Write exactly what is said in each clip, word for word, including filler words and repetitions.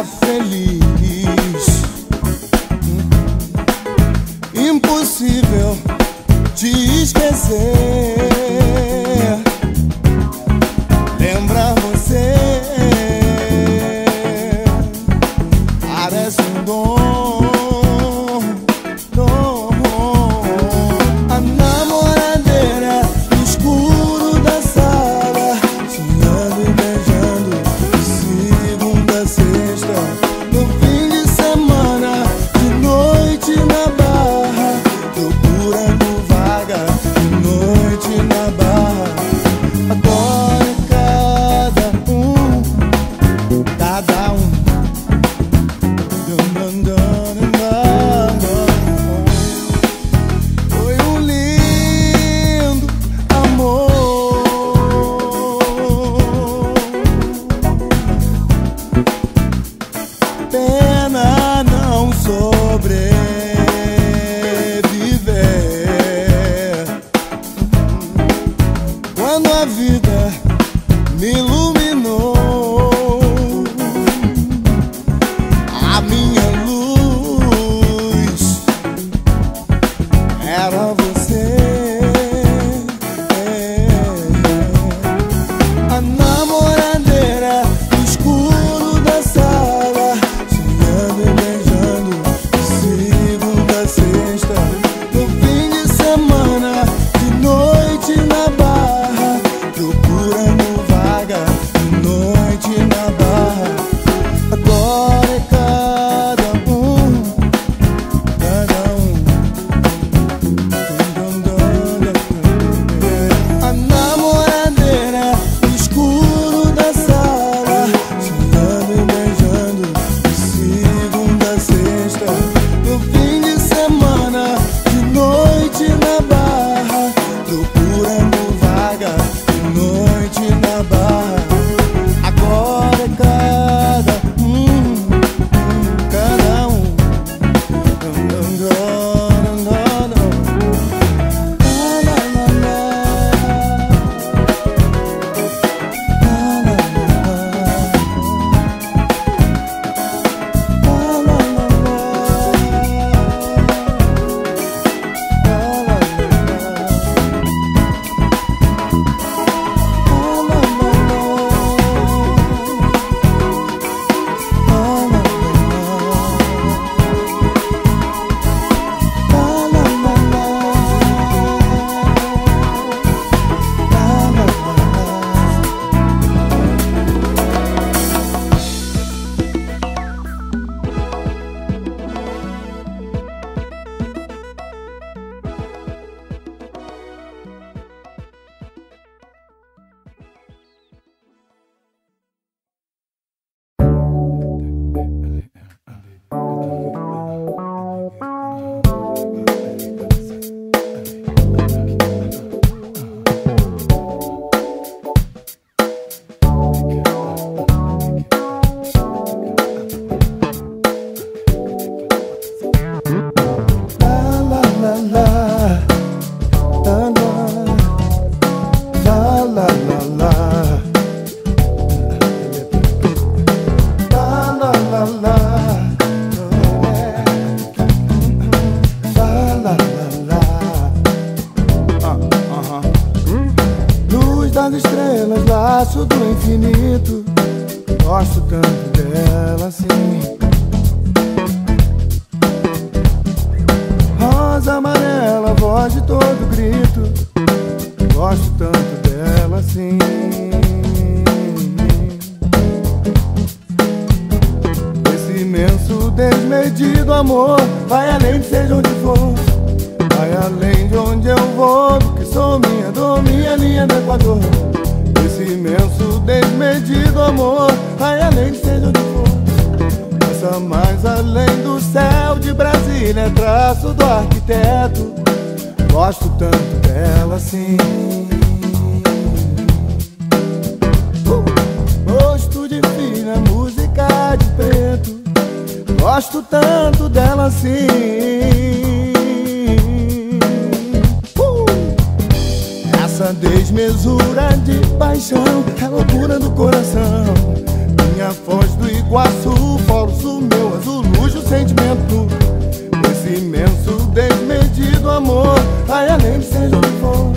sea feliz. Impossível te esquecer, lembrar você parece um dom, dom. A namoradeira no escuro da sala, sonhando e beijando de segunda a sexta. No fim de semana, de noite na barra, procurando vaga, de noite na barra. Agora cada um, cada um. Foi um lindo amor. Pena não sobreviver quando a vida me iluminou. Era você, a namoradeira no escuro da sala, sonhando e beijando de segunda a sexta. No fim de semana, de noite na barra, procurando vaga, de noite na barra. Agora é cada um, cada um. Estrelas, laço do infinito. Gosto tanto dela assim. Rosa amarela, voz de todo grito. Gosto tanto dela assim. Esse imenso, desmedido amor vai além de seja onde for. Vai além de onde eu vou, que sou minha dor, minha linha do Equador. Esse imenso, desmedido amor, vai além de seja onde for. Passa mais além do céu de Brasília, é traço do arquiteto. Gosto tanto dela assim. Gosto de fina, música de preto. Gosto tanto dela assim. Essa desmesura de paixão é loucura do coração. Minha voz do Iguaçu. sentimento, desse imenso, desmedido amor. Vai além de seja onde for,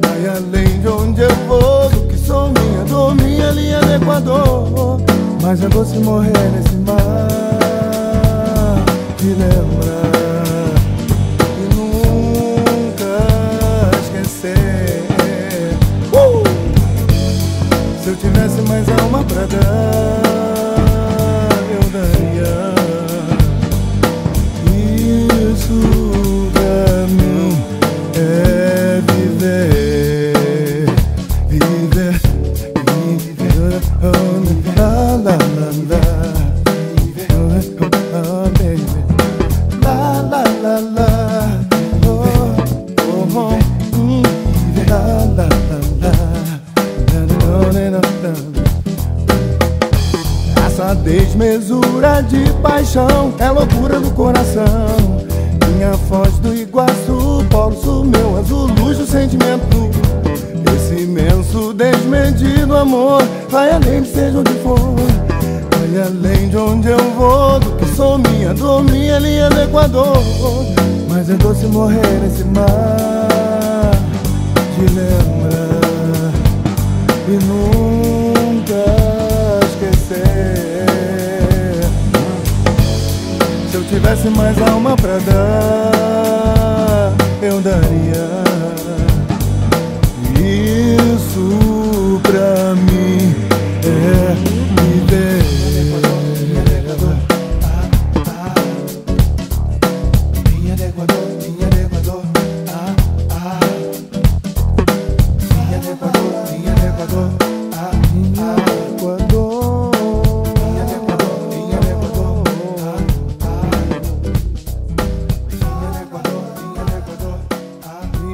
vai além de onde eu vou, do que sou minha dor, minha linha do Equador. Mas é doce morrer nesse mar, te lembrar e nunca esquecer. uh! Se eu tivesse mais alma pra dar, essa desmesura de paixão é loucura do coração. Minha Foz do Iguaçu, Polo Sul, meu azul, luz do sentimento, esse imenso desmedido amor. Vai além de seja onde for, vai além de onde eu vou, do que sou minha dor, minha linha do Equador. Mas é doce morrer nesse mar, te lembrar e nunca esquecer. Se eu tivesse mais alma pra dar, eu daria. Isso pra mim é viver. Vinha de Equador, vinha de Equador, ah ah. Vinha de Equador, vinha de Equador, ah ah. Equador. I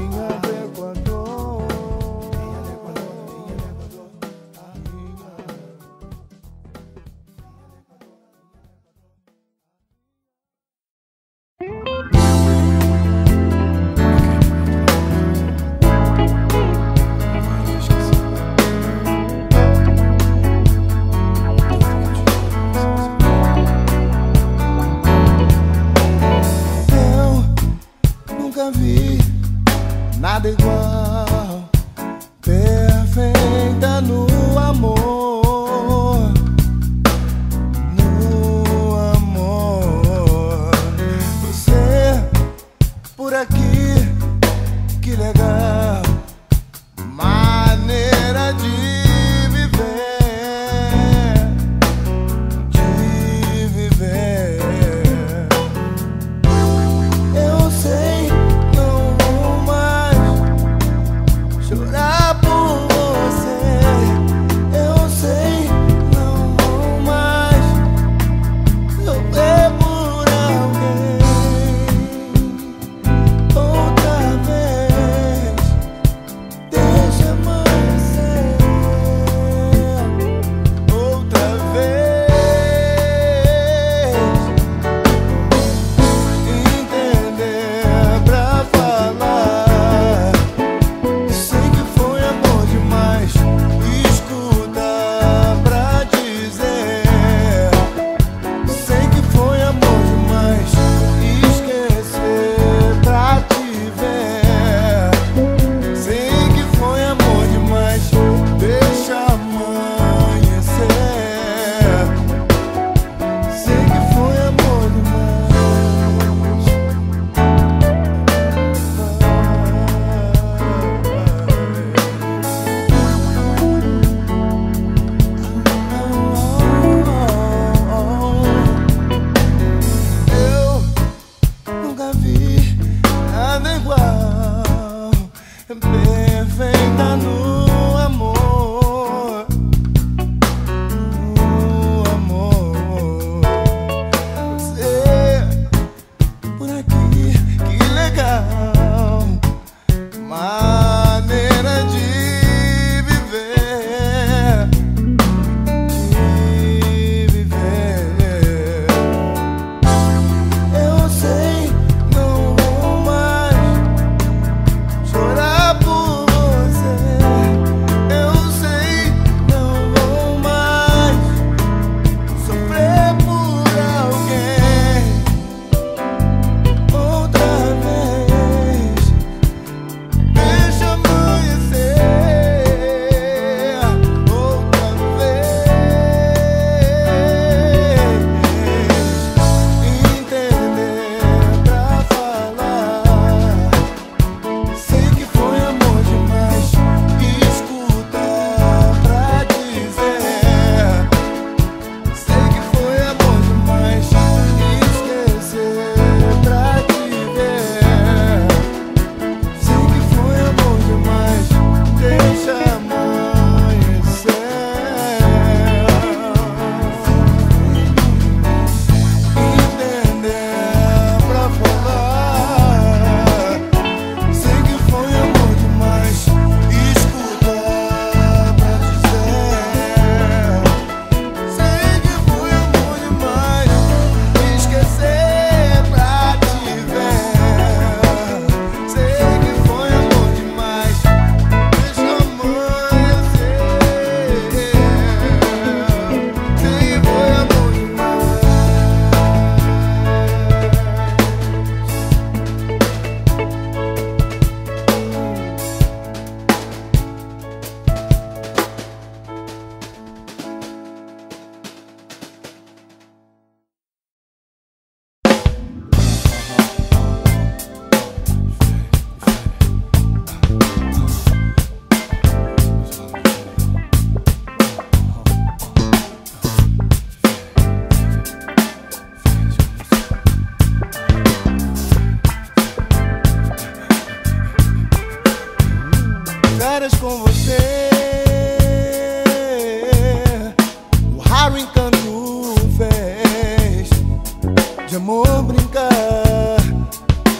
de amor brincar.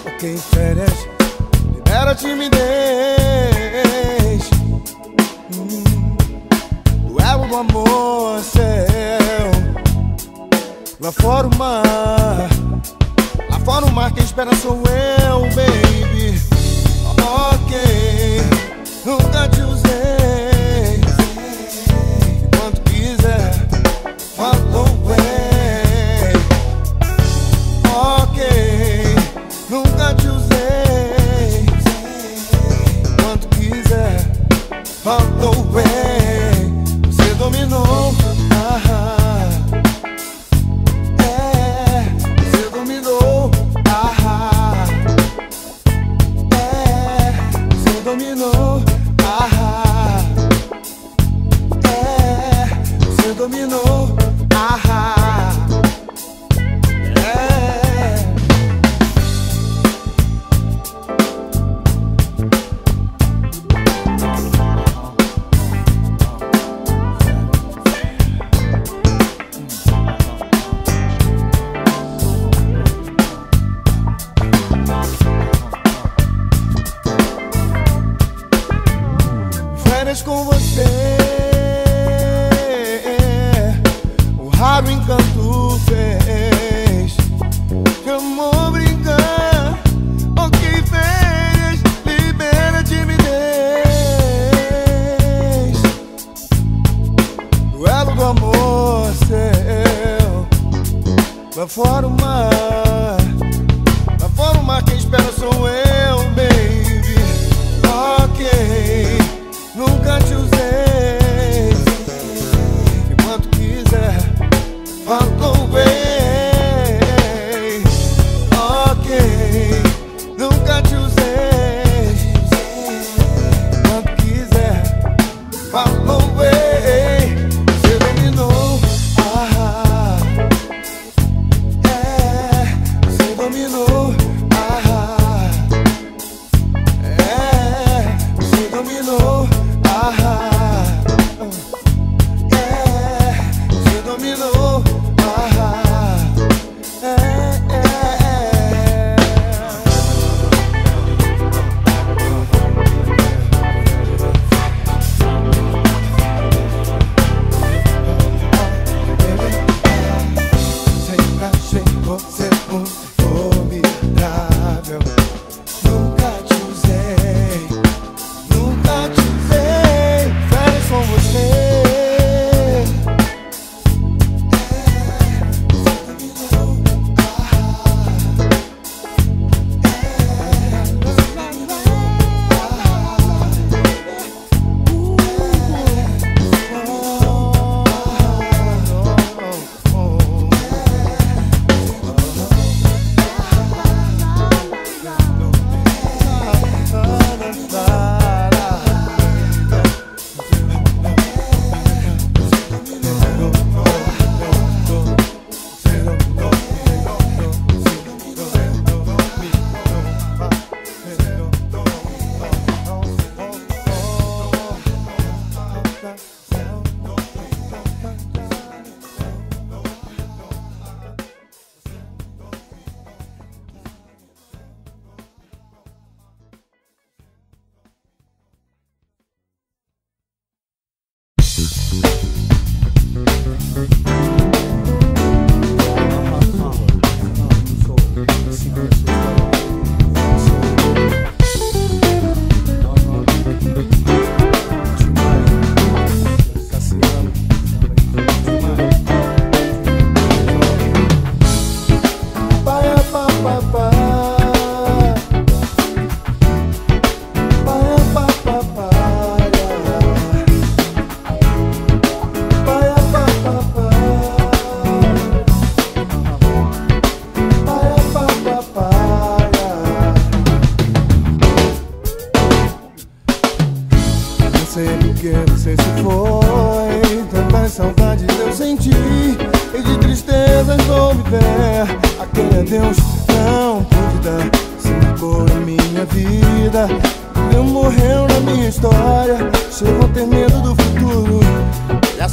Ou quem férias, libera a timidez. hum, Duelo do amor, céu. Lá fora o mar, lá fora o mar, quem espera sou eu, baby. Ok, nunca te usei. Enquanto quiser, follow away. Ok, nunca te usei. Enquanto quiser, follow away. Você dominou. Com você, o raro encanto fez de amor brincar. Ok, férias, libera a timidez. Duelo do amor seu. Lá fora o mar, lá fora o mar, quem espera sou eu, baby. Ok, nunca te usei. Enquanto quiser, faltou bem. Ok, nunca te usei. Enquanto quiser, faltou bem. Você dominou, ah, é, você dominou, ah, é, você dominou.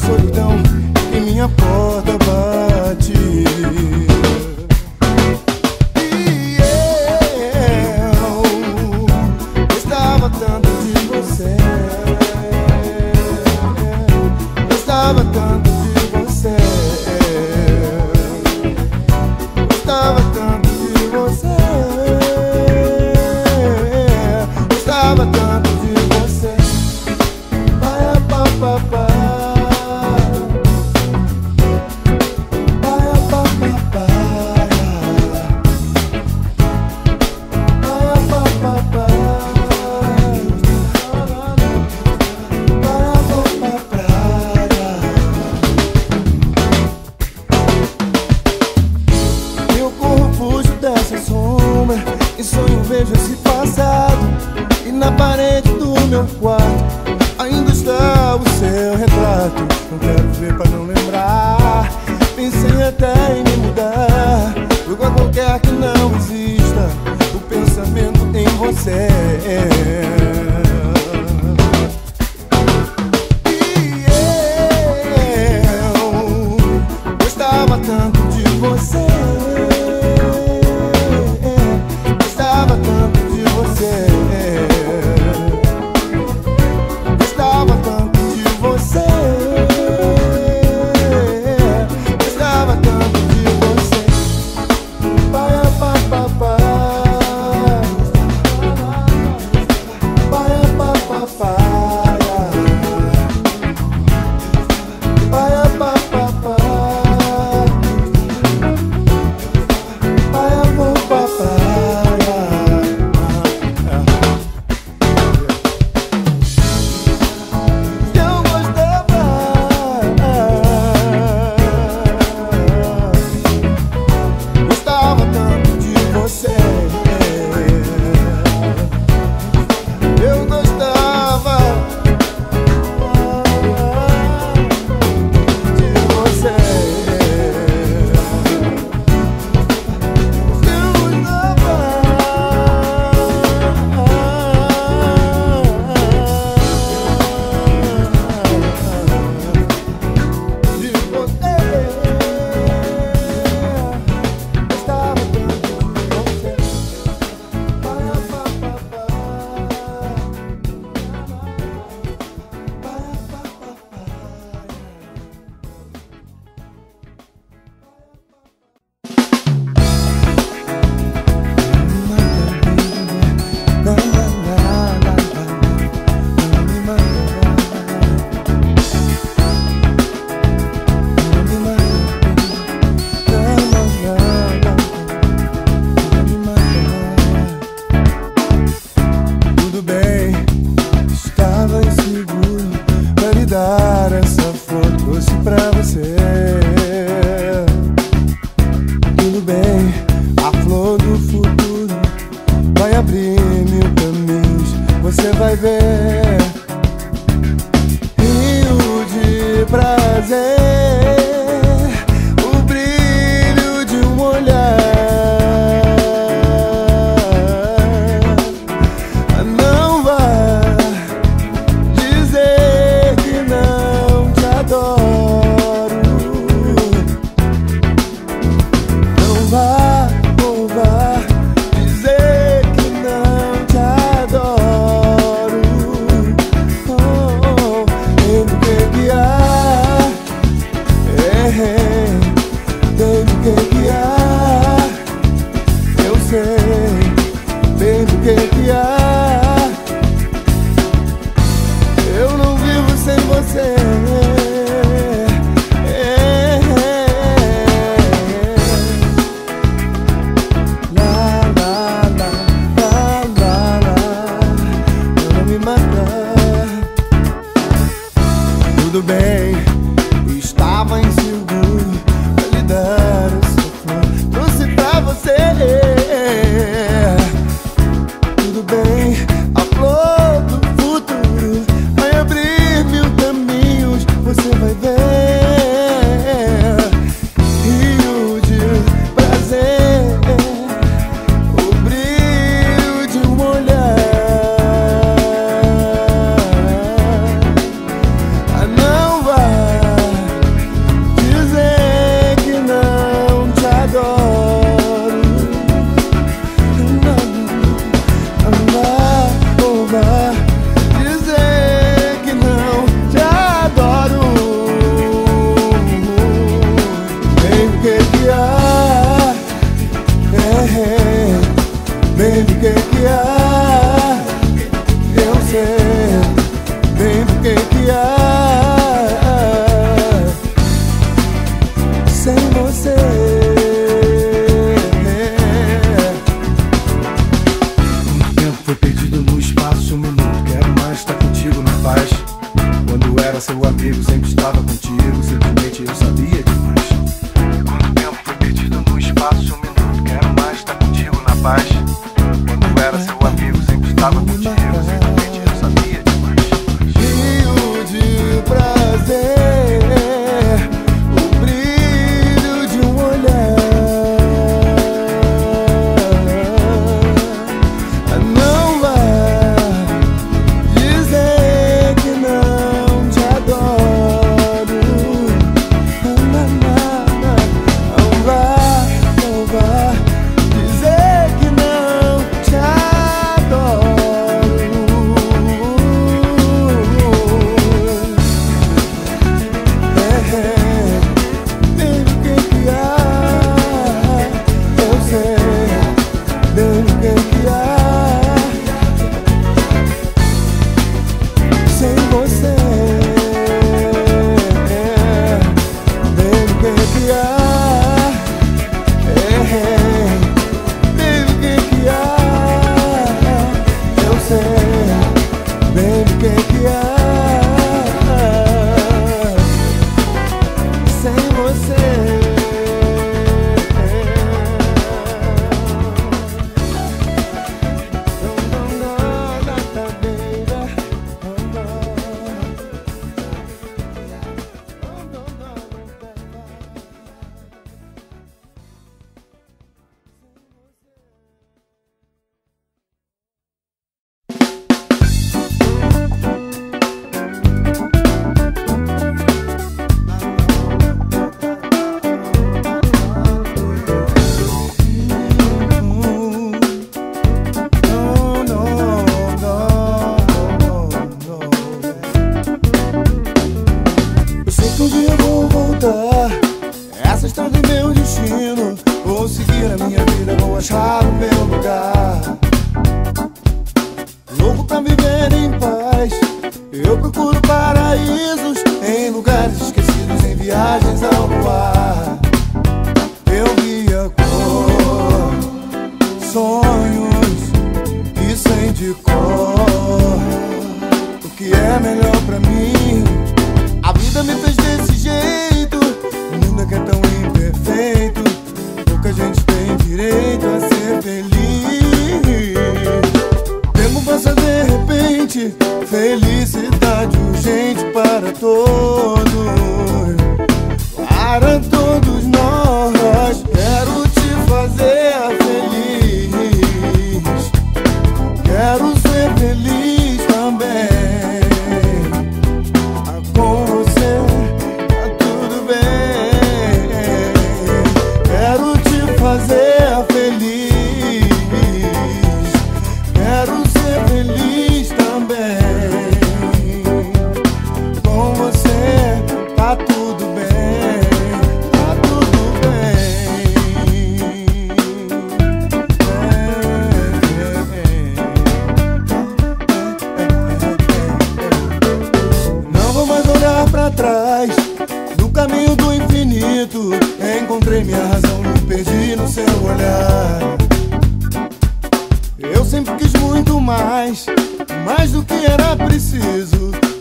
Solidão em minha porta bate. no quarto. Ainda está o seu retrato. Não quero ver pra não lembrar. Pensei até em me mudar, lugar qualquer que não exista o pensamento em você. Quando era seu amigo, sempre estava contigo, simplesmente eu sabia demais. viver a minha vida, vou achar o meu lugar. Louco pra viver em paz, eu procuro paraísos em lugares esquecidos, em viagens ao luar. Eu vi a cor, sonhos e sei de cor o que é melhor pra mim. A vida me fez desse jeito, o mundo é que é tão imperfeito, pouca gente tem direito a ser feliz. Tempo passa de repente, felicidade urgente para todos, para todos nós. Quero te fazer feliz, quero ser feliz também.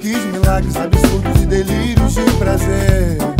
Quis milagres absurdos e delírios de prazer.